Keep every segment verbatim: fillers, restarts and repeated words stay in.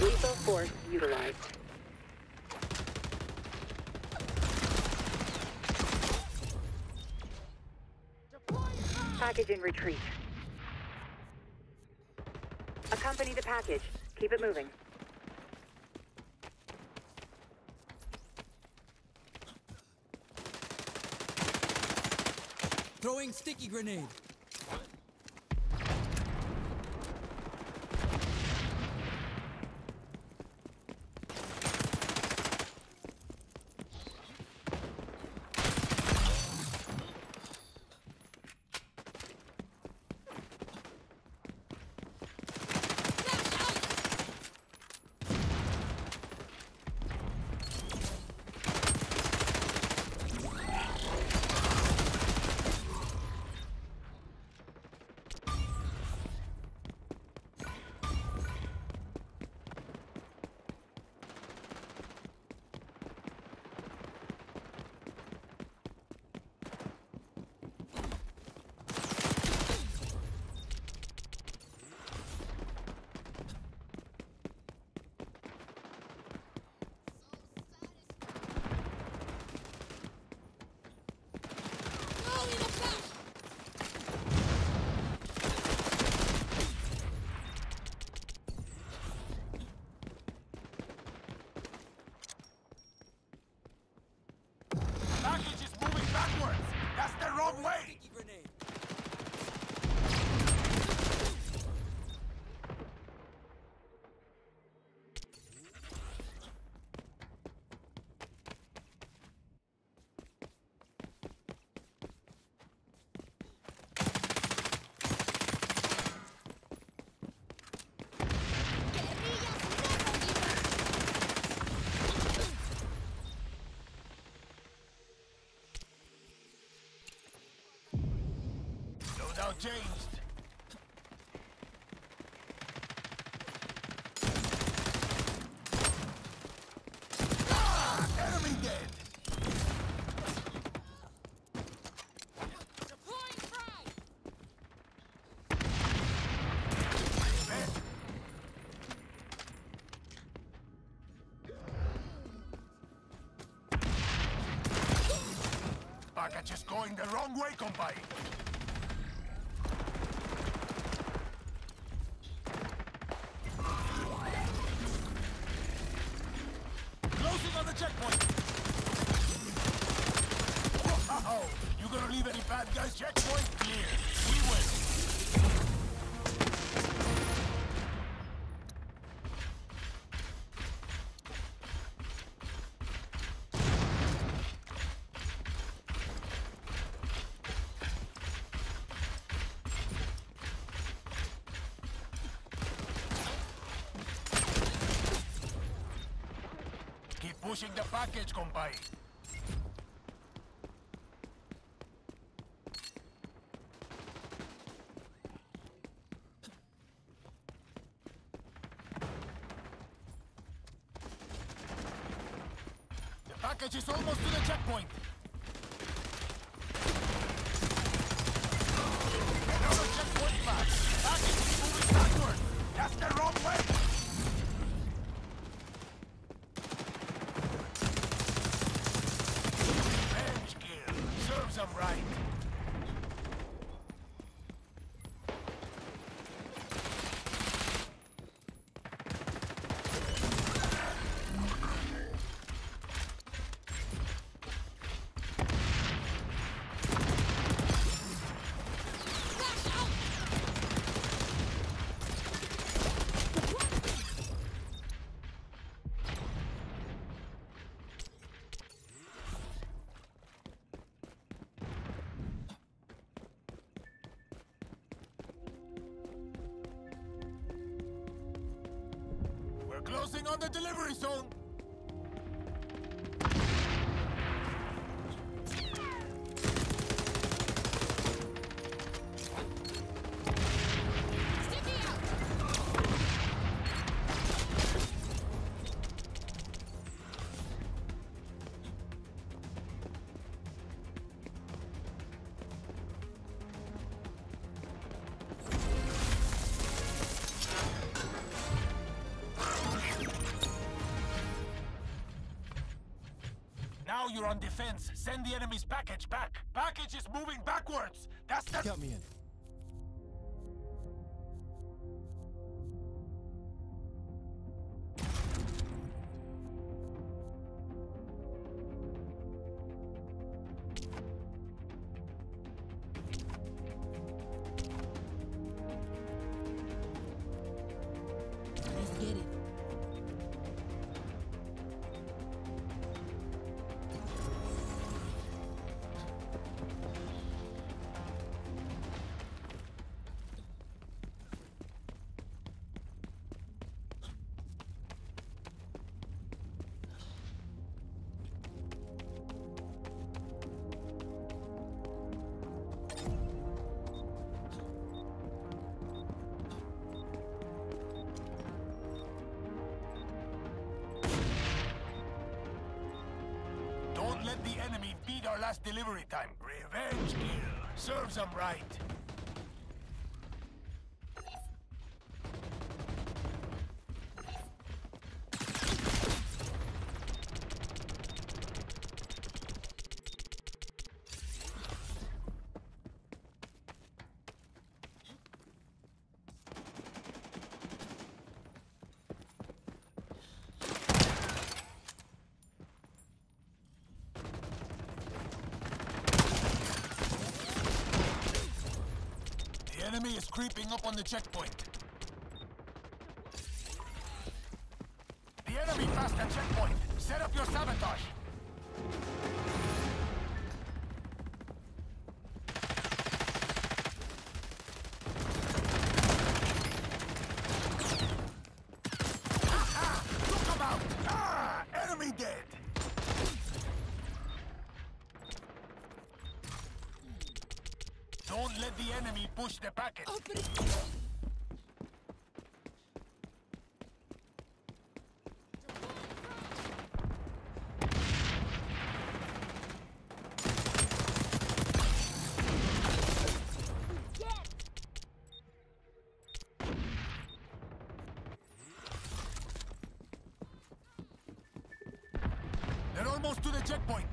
Lethal force utilized. Package in retreat. Accompany the package. Keep it moving. Throwing sticky grenade. Changed. Ah, enemy dead. Deploying frag. Package is going the wrong way, compadre. Checkpoint. Whoa, you gonna leave any bad guys? Checkpoint clear. We pushing the package, compadre. The package is almost to the checkpoint. Another checkpoint back. Package is moving backward. That's the wrong way. I'm right. Closing on the delivery zone! you're on defense. Send the enemy's package back. Package is moving backwards. That's that. Count me in. Let the enemy beat our last delivery time. Revenge kill. Serves them right. The enemy is creeping up on the checkpoint. The enemy passed the checkpoint. Set up your sabotage. Don't let the enemy push the packet. Open it. They're almost to the checkpoint.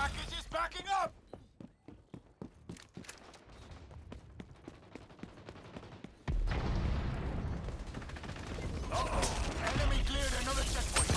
Package is backing up! Uh-oh! Enemy cleared another checkpoint!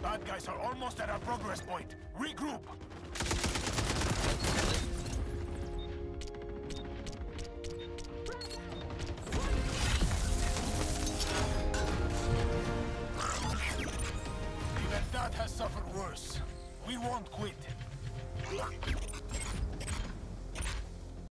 Bad guys are almost at our progress point. Regroup! Even that has suffered worse. We won't quit.